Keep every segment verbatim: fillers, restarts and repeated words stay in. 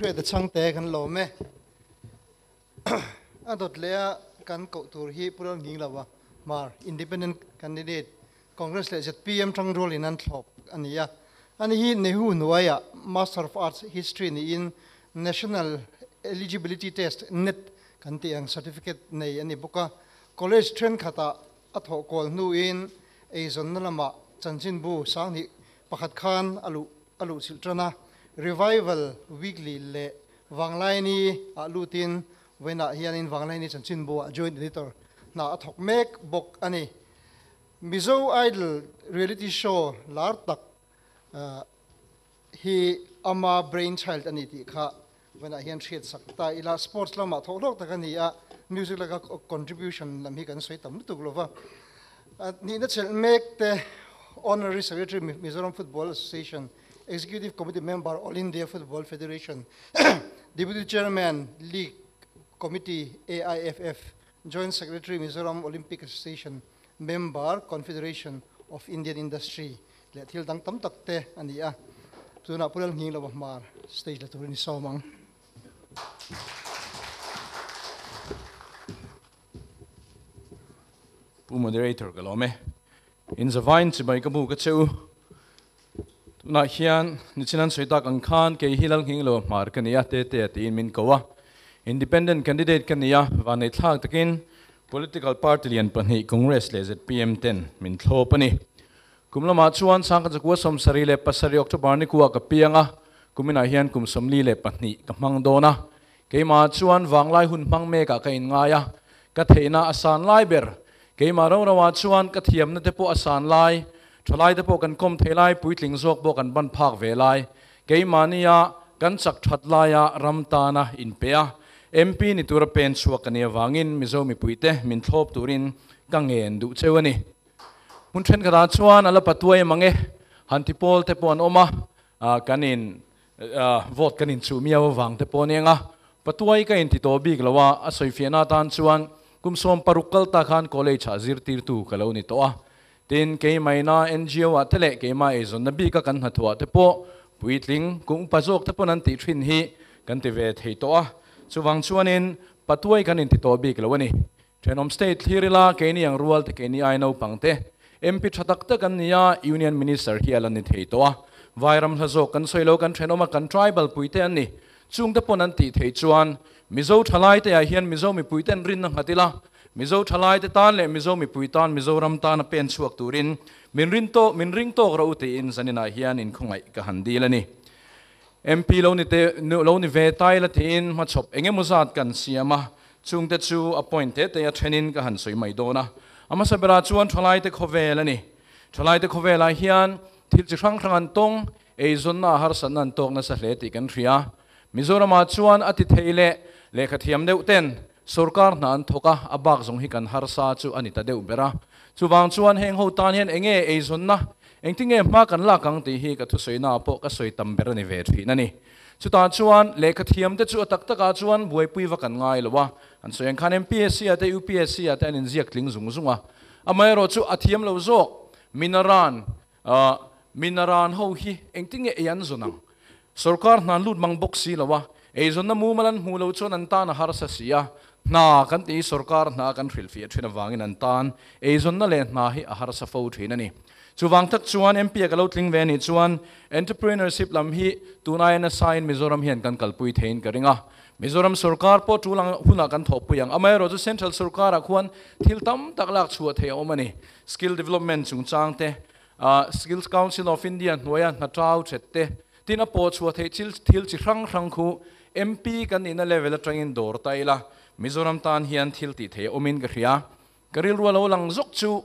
pray the chang te kan lo me adot lea kan ko tur hi puron ning lawa mar independent candidate Congress le P M tang role in an thop ania ani hi nehu noya Master of Arts History ni in National Eligibility Test net kan ti ang certificate nei ani boka college train khata atho kol nu in Aizawl nalama chanchin bu sang ni pakhat khan alu alu siltrana revival weekly le wanglai ni alutin wena hian in wanglai ni chanchin bu joint editor na athok mek bok ani Mizo idol reality show lartak uh, hi ama brainchild ani ti kha wena hian thiat sakta ila sports lama tholok takani a music la contribution lam hi kan soitam tu glova ni na chel mek te honorary secretary Mizoram Football Association, executive committee member All India Football Federation, deputy chairman league committee A I F F, joint secretary Mizoram Olympic Association, member Confederation of Indian Industry. Let hil dang tam tak te ania tu na pural ngi lo mar stage la tu ni somang pu moderator galome in the vine si bai kabu ka cheu na hian ni chinan soita kan khan ke hilal hing lo mar kania te te tin min kowa independent candidate kania wanei thak takin political party lian pani Congress le P M ten min thlo pani kumlama chuan sang ka chakwa som sari le pasari October ni kuwa ka pianga kumina hian kum somli le pani ka mang dona keima chuan wanglai hun mang me ka ka in ngaya ka theina asan lai ber keima ro rawa chuan ka thiam na te po asan lai thlai te po kan kom thelai puitling jok bo kan ban phak velai keima nia kan chak that laia ramtana in pea M P ni tur pen chuakania wangin mizo mi puite min thlop turin kangen du chewani mun thren ka chuan ala patuai mange hantipol te pon oma kanin vote kanin chu miaw wang te ponenga patuai ka inti to big lawa asoifiana tan chuan kumsom parukal ta khan college hazir tir tu kaloni to a tin ke maina N G O athle ke ma izon nabi ka kan hathwa te po puitling kung pazok te pon anti thrin hi kan te ve thei to a chuwang chuanin patuai kanin ti to big lawani Trenom state hirila ke ni ang rual te ke ni aino pangte M P thatakta kan nia union minister hi alani thei to a vairam hazok kan soilo kan thenoma kan tribal puite ani chungda pon anti thei chuan Mizo thalai te a hian Mizo mi puiten rin nang hatila Mizo thalai te tan le Mizo mi puitan Mizoram tan pen chuak turin min rin to min ring to ro te in zanina hian in khungai ka handilani M P lo ni te lo ni ve tai la tin ma chop engemuzat kan siama chungte chu appointed te a thenin ka han soi mai dona ama sabra chuan thalai te khovelani thalai te khovela hian thil chi hrang hrang an tong Aizonna har san an tong na sa hle ti kan thria Mizoram chuan ati theile lekhathiam deuten sarkar nan thoka abak zong hi kan harsa chu anita deu bera chuwang chuan heng ho tan hian enge Aizonna engtinge ma kan la kang ti hi ka thu soina po ka soitam ber ni ve thina ni chuta chuan lekhathiam te chu atak taka chuan buaipui wa kan ngai lowa an soeng khan M P S C ate U P S C ate an inziak tling zung zunga amairo chu athiam lo zok minaran minaran ho hi engtinge ian zonang sarkar nan lut mang boksi lawa Aizawl na mu malan mu lo chon an tan har sa sia na kan ti sarkar na kan thil fi thina wangin an tan Aizawl na le na hi har sa fo thina ni chuwang tak chuan M P ka lo tling ve ni chuan entrepreneurship lam hi tunai na sign Mizoram hian kan kalpui thein ka ringa Mizoram sarkar po tulang huna kan thopuyang amairo chu central sarkar akhuan thil tam tak lak chu the omani skill development chung changte skills council of India noya na trau chette tin apo chu the chil thil chi hrang hrang khu M P kan in a level atangin dor taila Mizoram tan hian thil ti the omin ka hria karil rualo lang zok chu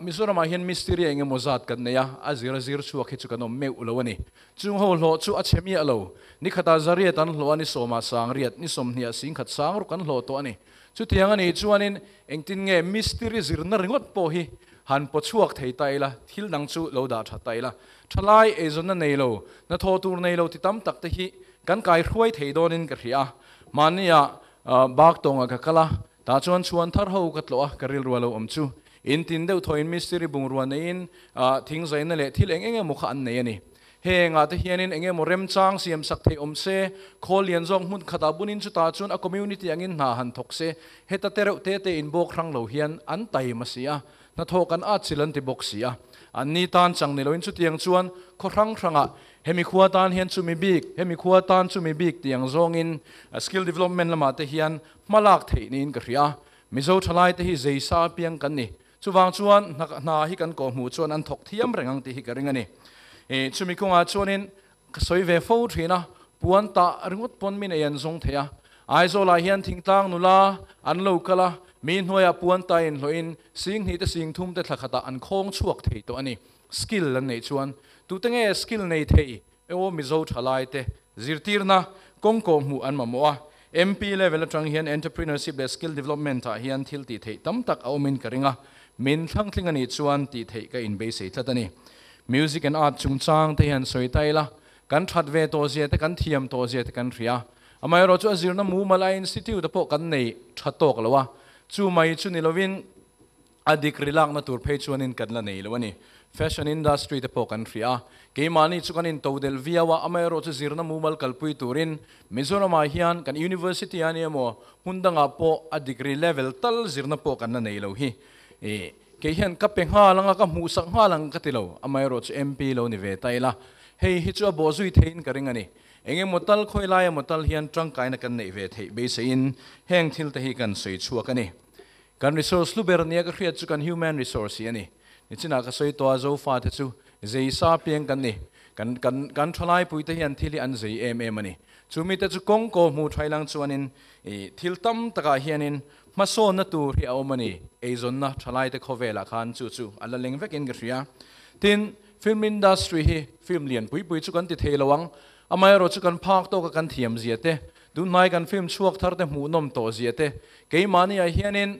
Mizoram hian mystery enge mozat kan neya azira zir chu akhi chu kanom me ulawani chung ho lo chu achemi alo ni khata zariat an hloani soma sang riat ni som hnia sing khat sang ru kan hlo to ani chu tiang ani chuanin engtin nge mystery zirna ringot po hi han pochuak thei taila thil dang chu loda tha taila thalai Aizawl na nei lo na tho tur nei lo ti tam tak te hi kan kai hruai thei donin ka hria mania bak tonga ka kala ta chuan chuan thar ho ka tlo a karil rualo om chu in tin deuh thoin mystery bung ruan in thing zaina le thil engenge mukha an nei ani He nga te hianin enge morem chang siam sakthei omse khol yan jong mun khata bunin chuta chun a community angin na han thokse heta tereu te te in bok rang lo hian an tai masia na thokan a chilan ti bok sia an ni tan chang ni loin chutiang chuan kho rang ranga hemi khuwa tan hian chumi bik hemi khuwa tan chumi bik tiang jong in skill development lama te hian malak thei ni in ka ria Mizo thalai te hi zeisa piang kan ni chuwang chuan na hi kan ko mu chuan an thok thiam rengang ti hi ka ringani e chumi konga chuanin soi ve fo thina puan ta ringot pon min ayan zong theya Aizawl hian thingtlang nula an lo kala min hoya puan ta in loin sing hi te sing thum te thlakata an khong chuak thei to ani skill an nei chuan tutenge skill nei thei eo Mizo thalai te zirtirna kongko mu an mamoa M P level atang hian entrepreneurship and skill development ta hian thil ti thei tam tak aumin karinga min thlangthling ani chuan ti thei ka in be sei thatani music and art chungchang te hian soitaila kan thatve to zia te kan thiam to zia te kan ria amai ro chu azirna mu mala institute po kan nei thatok lawa chu mai chu nilovin adik rilak na tur phei chuan in kan la nei lawani fashion industry te po kan ria ke mani chu kan in todel viawa amai ro chu zirna mumal kalpui turin Mizoram hian kan university ani mo hundanga po a degree level tal zirna po kan na nei lo hi e ke hian ka pengha langa ka musak ha lang ka tilo amai ro chu M P lo ni ve taila hei hi chu a bozui thein ka ring ani enge motal khoilai motal hian trang kai na kan nei ve thei be sein heng thil te hi kan sei chuak ani kan resource lubernia ka khriat chu kan human resource ani Itina kasoi to azo fa te chu zei sa piang kan ni kan kan kan thalai puite hian thili an zei em em ani chumi te chu kong ko mu thailang chuanin e thil tam taka hianin mason na tu ri awmani ezon na thalai te khovela khan chu chu ala lengvek in gria tin film industry hi film lian pui pui chu kan ti thelawang amai ro chu kan phak to ka kan thiam ziate dunai kan film chuak thar te mu nom to ziate ke mani a hianin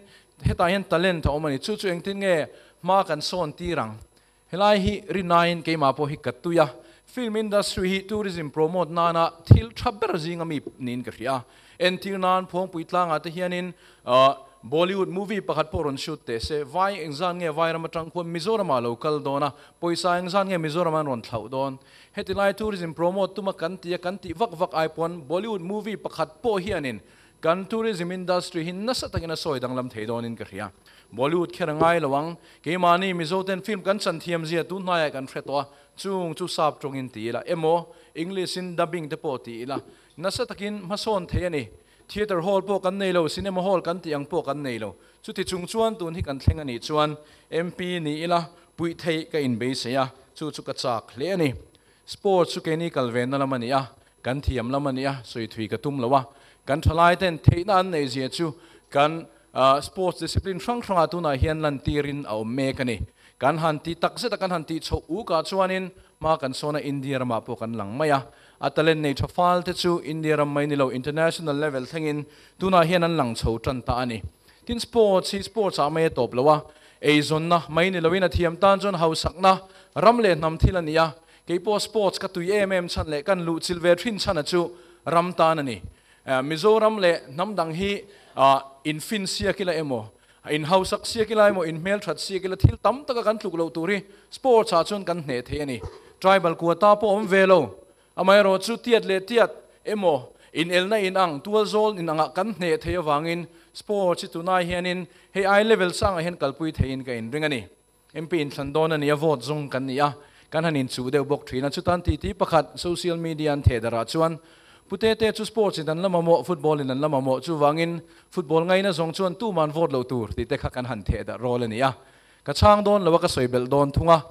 heta hian talent awmani chu chu engtin nge ma kan son tirang helai hi rinain ke ma po hi katuya film industry hi tourism promote nana thil thaber jingami nin ka ria en tirnan phong puitlang ate hianin Bollywood movie pakhat poron shoot te se vai engzan nge vai ramatang khom Mizoram local dona poisa engzan nge Mizoram ron thlau don hetilai tourism promote tuma kan ti kan ti vak vak ipon Bollywood movie pakhat po hianin kan tourism industry hin nasa takina soidang lam theidon in ka ria Bollywood kherangai lawang keimani Mizoten film kan chanthiam zia tu naya kan threto chung chu sap tong in ti la emo English in dubbing te po ti la nasa takin mason theyani theater hall po kan nei lo cinema hall kan tiang po kan nei lo chu ti chung chuan tun hi kan thlenga ni chuan M P ni ila pui thei ka in be se ya chu chu ka chak hle ani sports chu ke ni kal ven na lamani a kan thiam lamani a soi thui ka tum lawa kan thalai ten theina an nei zia chu kan Uh, sports discipline sang sang atun na hian lan tirin au mekani kan hanti takse takan hanti cho u ka chuanin ma kan sona India rama po kan langmaya atalen nei thafal te chu India ramai ni lo international level thengin tuna hian an lang chho tan ta ani tin sports hi sports a me top lawa Aizawl na mai ni loin a thiam tan chon hausakna ramle nam thilania kepo sports ka tu mm chan le kan lu chilve thin chan chu ram tan ani Uh, Mizoram le namdang hi uh, in fin sia kila emo in hausak sia kila emo in mel that sia kila thil tam taka kan tluk lo turi sports a chun kan hne the ani tribal quota po om velo amai ro chu tiat le tiat emo in elna in ang tual zol in anga kan hne the awangin sports tunai hianin he eye level sang hen kalpui thein ka in ringani M P in London ani avot zong kan nia kan hanin chu deu bok thina chutan ti ti pakhat social media an thedara chuan Putete chu sports in an lamamo football in an lamamo chu wangin football ngai na zong chuan tu man vot lo tur ti te kha kan han the da role ania ka chang don lawa ka soibel don thunga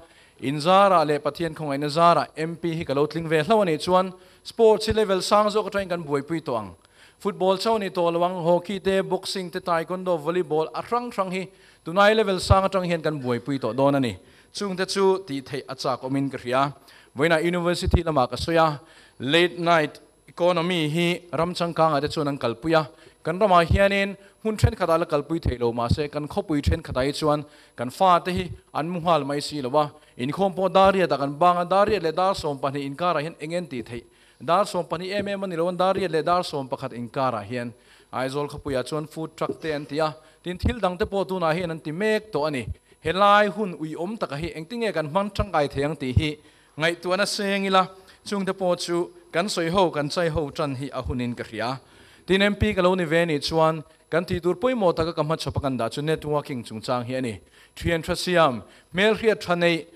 inzara le pathian khongai na zara M P hi ka lo tling ve hlawani chuan sports level sang zo ka train kan boi pui toang football chawni to lawang hockey te boxing te taekwondo volleyball arang rang hi tunai level sang atang hian kan boi pui to don ani chungte chu ti thei acha komin ka ria voina university lama ka soya late night economy hi ramchangkang ate chuan an kalpuya kan rama hianin hun thren khadala kalpui theilo ma se kan khopui thren khadai chuan kan fa te hi an muhal mai si lowa in khompo daria ta kan banga daria le dar som pani inkara hian engen ti thei dar som pani em em ani lon daria le dar som pakhat inkara hian Aizawl khapuya chuan food truck te antia tin thil dang te po tu na hian an ti mek to ani helai hun ui om taka hi engtinge kan hman thangkai theng ti hi ngay tuan asengila chung dapochu kan soiho kan saiho chan hi ahunin kahria tin M P kaloni veni chuan kan ti tur poimo taka kamhat chapakan da chu networking chungchang hi ani thian thrasiam mel hria thanei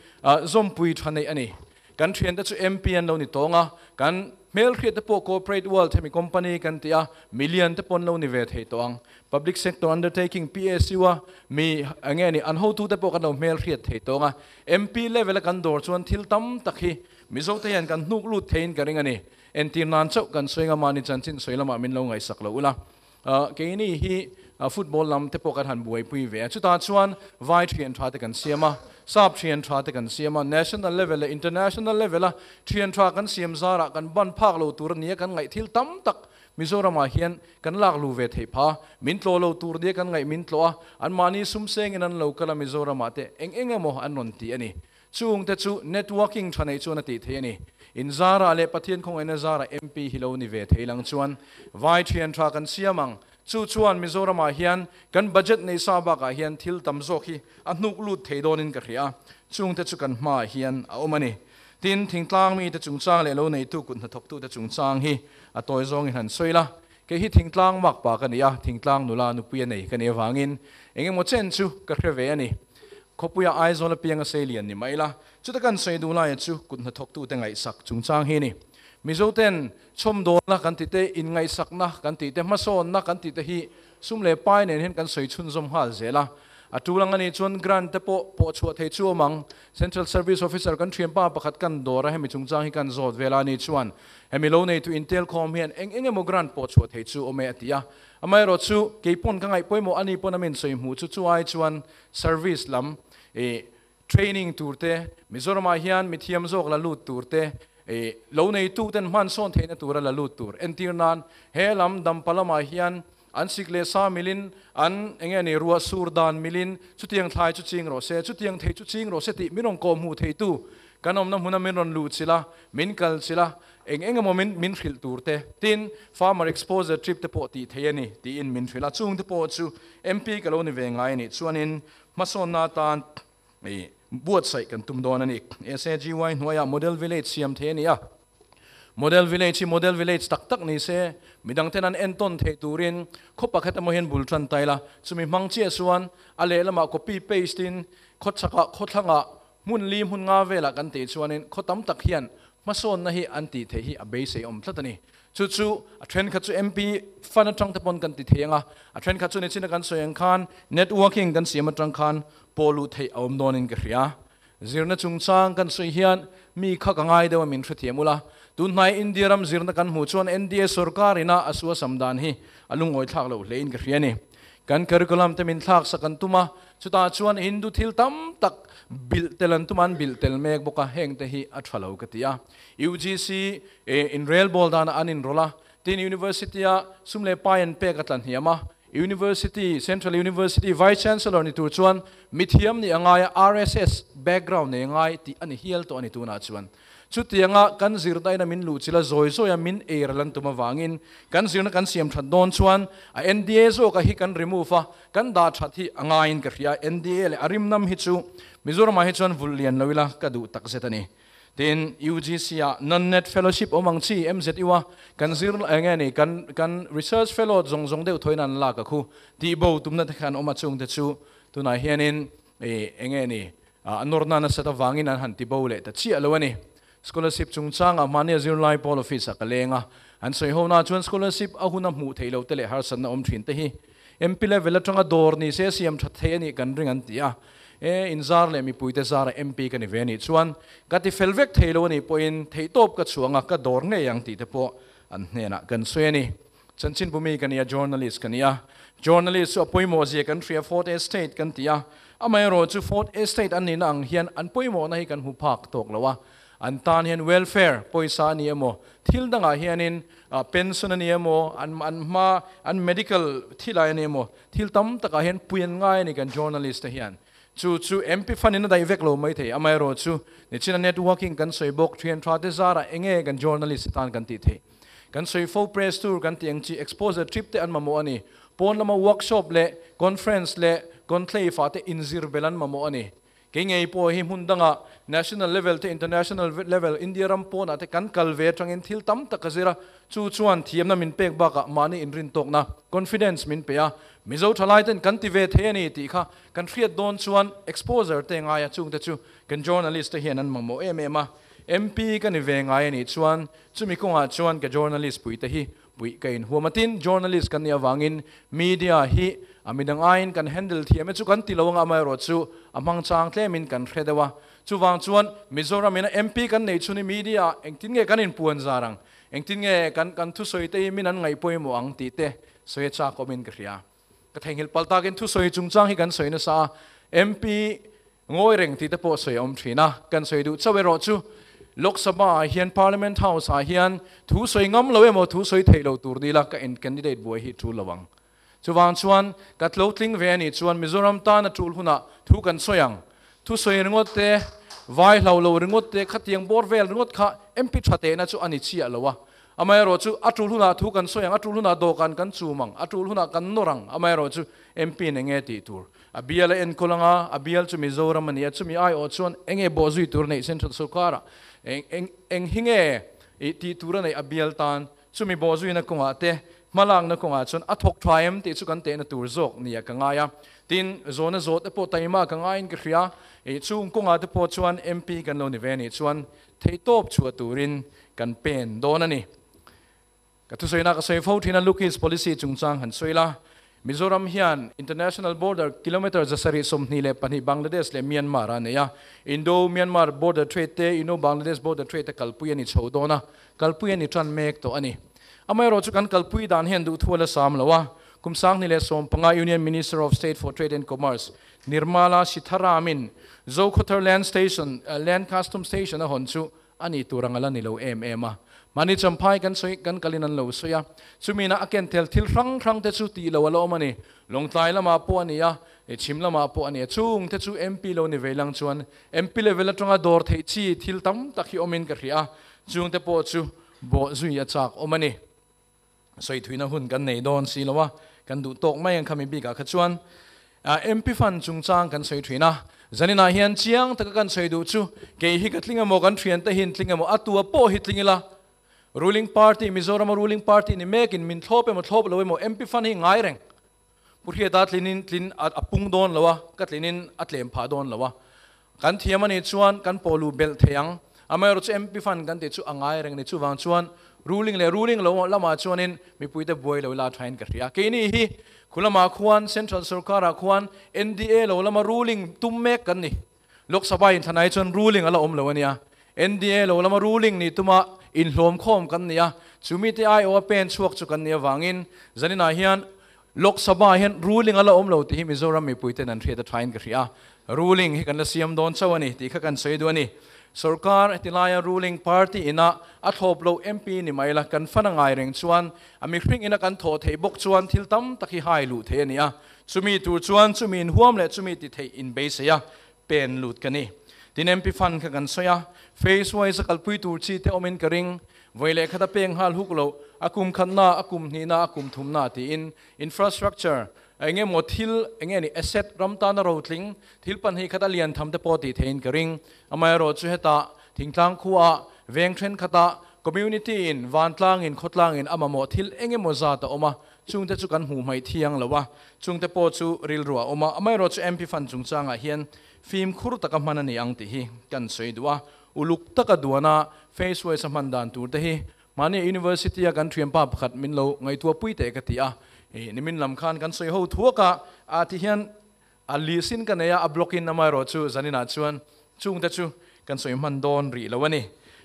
zompui thanei ani kan thian da chu M P an lo ni tonga kan mel hria te po corporate world hemi company kan ti a million te pon lo ni ve thei toang public sector undertaking P S U mi angeni an ho tu te po kan lo mel hria thei tonga M P level kan dor chuan thil tam takhi Mizo te yan kan nuk lut thein ka ring ani entir nan chau kan soinga mani chanchin soilama min lo ngai sak lo ula keini hi football lam te po kan han buai pui ve chuta chuan vai thian tha te kan siama sab thian tha te kan siama national level international level thian tha kan siam zara kan ban phak lo tur nia kan ngai thil tam tak Mizoram a hian kan lak lu ve thei pha min tlo lo tur dia kan ngai min tlo a an mani sum seng in an lo kala Mizoram ate eng eng emo an non ti ani chung te chu networking thanei chu na ti the ani in zara le pathian khong ena zara M P hilo ni ve theilang chuan vai thian tha kan siamang chu chuan Mizoram a hian kan budget nei saba ka hian thil tamzok hi a hnuk lut theidon in ka hria chung te chu kan hma hian a omani tin thingtlang mi te chungchang le lo nei tu kun thok tu te chungchang hi a toy zong in han soila ke hi thingtlang mak pa kan ia thingtlang nula nupia nei kan ewangin engemo chen chu ka hreve ani Kopuya Aizawl pianga selian ni maila chutakan seidula ya chu kunna thoktu te ngai sak chungchang hi ni Mizoten chomdona kan tite in ngai sakna kan tite mason na kan tite hi sumle pai nen hen kan soichun zom hal zela atulang ani chon grant te po po chu thei chu mang central service officer kan thiam pa pakhat kan dora hemi chungchang hi kan zot vela ni chuan hemi lo nei tu intelcom hian eng eng emo grant po chu thei chu ome atia amairo chu keipon ka ngai poimo ani ponamen soimu chu chuai chuan service lam e training turte Mizoram a hian mithiam zok la lut turte e lo nei tu ten man son theina tura la lut tur entirnan helam dampalam a hian an sikle sa milin an engeni ruwa surdan milin chutiang thai chu ching ro se chutiang thei chu ching ro se ti mirong kom hu thei tu kanom na huna minron lut sila min kal sila eng eng moment min khil turte tin farmer exposure trip te po ti theyani ti in min khila chung te po chu M P kaloni vengai ni chuanin mason na tan e buat sai kan tum don ani S A G Y noya model village siam thenia model village model village tak tak ni se midang tenan enton the turin khopakhat amohen bultran taila chumi mangchi asuan ale lama copy paste in khotchaka khothanga munli munga vela kan te chuanin khotam tak hian mason na hi anti the hi abase om tlatani chu chu a tren kha chu M P fan tang tapon kan ti thenga a tren kha chu ni china kan soyang khan networking kan siam tang khan polu thei om don in khria zirna chungchang kan soi hian mi kha kangai dewa min thuthiamula tunai indiaram zirna kan hu chuan N D A sarkarina asua samdan hi alungoi thak lo lein khria ni kan curriculum te min thak sakan tuma chuta chuan hindu thil tam tak bil telan tuman bil tel mek boka heng te hi athalo katia U G C in rail bol dan anin rola tin university a sumle payan pe katlan hiama university central university vice chancellor ni tu chuan mithiam ni angaya R S S background ne ngai ti ani hial to ani tu na chuan chutianga kan zirda ina min lu chila zoi zoi min erlan tuma wangin kan zirna kan siam that don chuan a N D A zo ka hi kan remove a kan da thathi anga in ka hria N D A le arim nam hi chu Mizoram hi chuan vullian loila kadu takzetani tin U G C a non net fellowship omangchi M Z U kan zir angani kan kan research fellow zong zong deu thoinan la ka khu ti bo tumna khan oma chung te chu tunai hianin e engeni anorna na seta wangin an han ti bo le ta chi alowani scholarship chungchang a mania zero line pol office a kalenga an soi hona chuan scholarship a huna mu theilo tele har san na om thin te hi M P level atanga dor ni se siam that the ani kan ring an tia e inzar le mi puite zara M P kan eveni chuan kati felvek theilo ni poin theitop ka chuanga ka dor ne yang ti te po an hnena kan soeni chanchin bumi kania journalist kania journalist so poimo je kan three fourth estate kan tia amairo chu fourth estate an nin ang hian an poimo na hi kan hu phak tok lawa an tan hian welfare poisa ni emo thil danga hianin pension ni emo an an ma an medical thilai ni emo thil tam taka hian puyan ngai ni kan journalist hian chu chu M P fan in dai vek lo mai the amairo chu ni china networking kan soibok thian thra te zara enge kan journalist tan kan ti the kan soifo press tour kan tiang chi exposure trip te an mamo ani pon lama workshop le conference le conclave ate inzir belan mamo ani Kengay po himundanga national level to international level India rampo na te kan kalve trangin til tam takazira chuchuan thiam na min pek baka mani in rin tok na confidence min peya mizo thalai ten kan tive the ni ti kha kan friat don chuan exposure te nga ya chung te chu kan journalist te hian an mamo em ema M P kan ivenga ni chuan chumi ko ha chuan ka journalist pui te hi pui kain huamatin journalist kan ya wangin media hi amidang ain kan handle thiam chu kan tilawanga mai ro chu amang chang tle min kan hredewa chuwang chuan Mizoram in M P kan nei chuni media engtin nge kan in puan zarang engtin nge kan kan thu soi te min an ngai poimo ang ti te soi cha komin kria ka thengil palta kin thu soi chungchang hi kan soina sa M P ngoi reng ti te po soi om thina kan soi du chawe ro chu Lok Sabha hian Parliament House ah hian thu soi ngam lo emo thu soi theilo tur dila ka in candidate boy hi thu lawang chuwang chuan katlotling ve ni chuan Mizoram ta na tul huna thu kan soyang thu soi ringot te vai hlau lo ringot te khatiang borvel ringot kha M P thate na chu ani chi alowa amai ro chu atul huna thu kan soyang atul huna dokan kan chumang atul huna kan norang amai ro chu M P ne nge ti tur abial en kolanga abial chu Mizoram ani achumi ai o chuan enge bozui tur nei central sokara eng eng eng hinge e ti tur nei abial tan chumi bozui na kunga te malang na kung atun atok triumph ti chu kan te na turzok niya kangaya tin zona zot po taima kangain kriya e chung kung at po chuan M P kan lo ni veni chuan thei top chu aturin kan pen donani katusoina ka seifo thina lukis policy chungchang han soila Mizoram hian international border kilometer jasari somni le pani Bangladesh le Myanmar aneya Indo Myanmar border trade te ino Bangladesh border trade kalpuyani chodona kalpuyani tran mek to ani amai ro chu kan kalpui dan hen du thula sam lawa kumsang ni le som panga Union Minister of State for Trade and Commerce Nirmala Sitharamin zo khothar land station uh, land custom station a hon chu ani turangala ni lo em ema mani champai kan soi kan kalinan lo soya chumina aken tel thil rang rang te chu ti lo lo mani longtai lama po ania e chim lama po ania chung te chu M P lo ni velang chuan M P level atanga dor thei chi thil tam takhi omin ka hria chung te po chu bo zui ya chak omani so ithuina hun kan nei don silowa kan du tok mai ang khami bi ka khachuan M P fan chungchang kan soi thuina zanina hian chiang taka kan soi du chu ke hi katlinga mo kan thian ta hin tlinga mo atua po hitlingila ruling party Mizoram ruling party ni mek in min thlop em thlop lo mo M P fan hi ngai reng puthia dat linin tlin apung don lawa katlinin atlem pha don lawa kan thiamani chuan kan polu bel theyang amai ro chu M P fan kan te chu angai reng ni chu wang chuan ruling le ruling lo lama chuanin mi puite boi lo la thain ka ria ke ni hi khulama khuan central sarkara khuan N D A lo lama ruling tumme kan ni lok sabha in thanai chon ruling ala om lo ania N D A lo lama ruling ni tuma in hlom khom kan nia chumi te ai o pen chuak chu kan nia wangin zanina hian lok sabha hian ruling ala om lo ti hi Mizoram mi puite nan thia ta thain ka ria ruling hi kan la siam don chawani ti kha kan seidu ani Sarkar tilaya ruling party ina at hoplo M P ni maila kan fanangai reng chuan ami hring ina kan tho thei bok chuan thil tam takhi hai lu the ania chumi tu chuan chumin huam le chumi ti thei in base ya pen lut kani tin M P fan kha kan soya face wise kalpui tur chi te omen karing voile khata peng hal huklo akum khanna akum hina akum thumna ti in infrastructure enge mo thil enge ni asset ramta na rotling thil pan hi khata lian tham te po ti thein karing amai ro chu heta thingtlang khuwa veng thren khata community in wantlang in khotlang in amamo thil enge mo za ta oma chungte chu kan hu mai thiang lawa chungte po chu ril ruwa oma amai ro chu M P fan chungchanga hian film khur taka manani ang ti hi kan soidwa uluk taka duana face way samandan tur te hi mani university a kan thiam pa pakhat min lo ngai tua pui te ka ti a e nimin lam khan kan soi ho thuaka a ti hian a lisin kan ya a blockin amai ro chu zanina chuan chungte chu kan soi man don ri lawani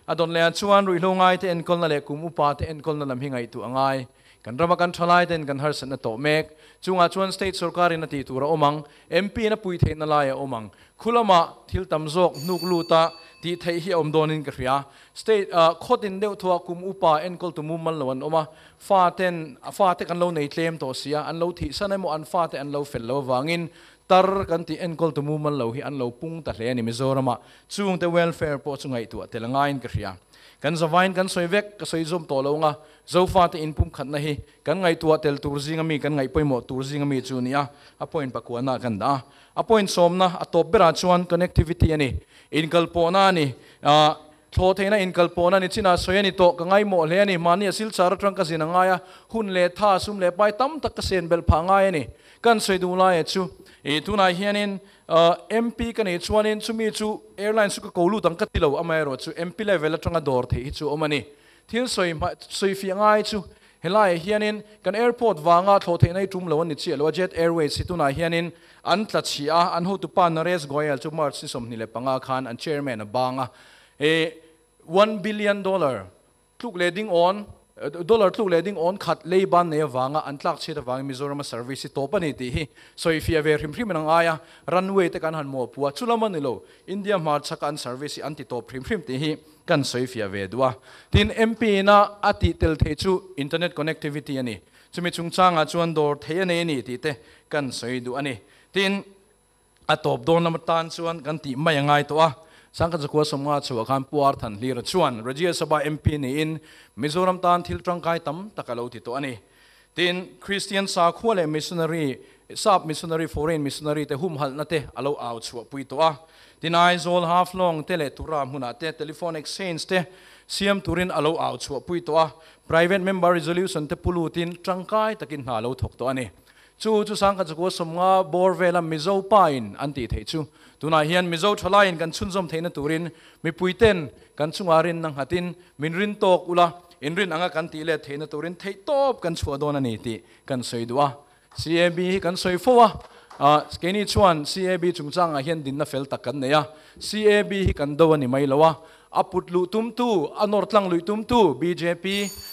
adon le chuan ri hlongai te en kol na le kum upa te en kol na lam hi ngai tu angai kan rama kan thalai ten kan harsan na to mek chunga chuan state sarkari na ti tura omang M P na pui thein na laia omang khulama thil tamjok nuk luta ti thei hi om donin ka hria state khotin deu thua kum upa en kol tu mumman lawan oma fa ten fa te kan lo nei tlem to sia an lo thi sanemo an fa te an lo fel lo wangin tar kan ti en kol tu mumman lo hi an lo pung ta hle ni Mizorama chung te welfare po chungai tu atelangain ka hria Kan zavain kan soivek kasoizom tolo nga zofate inpum khat nahi kan ngai tua tel turzi ngami kan ngai poimo turzi ngami chunia apoin pakuana kan da apoin somna atop bera chuan connectivity ani inkalpona ni thotena inkalpona ni china soyani to kangai mo le ani mani asil char trang ka zinangaya hun le tha sum le pai tam tak ka sen bel phangai ani kan soidula e chu e tunai hianin M P kan e chuanin chumi chu airline su ka kolu dang ka tilo amairo chu M P level atanga dor the chu omani thil soi soi fiangai chu helai hianin kan airport wanga thothe nei tum lo ni chi lo jet airways situna hianin an tlachia an ho tu pa nares goyal chu mar si som ni le panga khan an chairman abanga e one billion dollar tuk leding on dollar tuk leding on khat leiban ne wanga an tlak cheta wang Mizoram service topani ti hi soi fi aver hrim hrim nang aya runway te kan han mo puwa chulama ni lo India mar chakan service anti top hrim hrim ti hi kan soifia vedwa tin M P na ati tel thechu internet connectivity ani chumi chungchanga chuan dor theyane ni ti te kan soidu ani tin atop don namatan chuan kan ti mayangai to a sangka chakwa somnga chu kan puar than lir chuan rajya sabha M P ni in Mizoram tan thil tangkai tam takalo ti to ani tin Christian sa khole missionary sub missionary foreign missionary te hum hal na te alo out chu pui to a tin Aizawl half long tele turam huna te telephone exchange te C M turin alo out chu pui to a private member resolution te pulutin tangkai takin halo thok to ani chu chu sang ka chu somnga borvela Mizo pain anti thei chu tuna hian Mizo thalain kan chunjom theina turin mi puiten kan chungarin nang hatin minrin tok ula inrin anga kan ti le theina turin thei top kan chua don ani ti kan soidua C A B kan soifowa a skeni chuan C A B chungchanga hian din na fel takan neya C A B hi kan dawani mailowa aputlu tumtu anortlang luitumtu B J P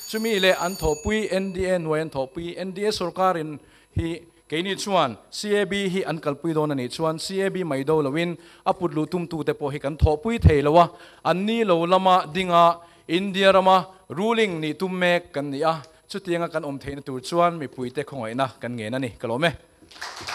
chumi le anthopui N D N wen thopui N D S sarkarin hi kaini chuan C A B hi ankalpui don ani chuan C A B mai do lawin aputlu tumtu te po hi kan thopui theilowa anni lo lama dinga India rama ruling ni tumme kan nia chutinga kan om theina tur chuan mi puite khongai na kan nge na ni kalome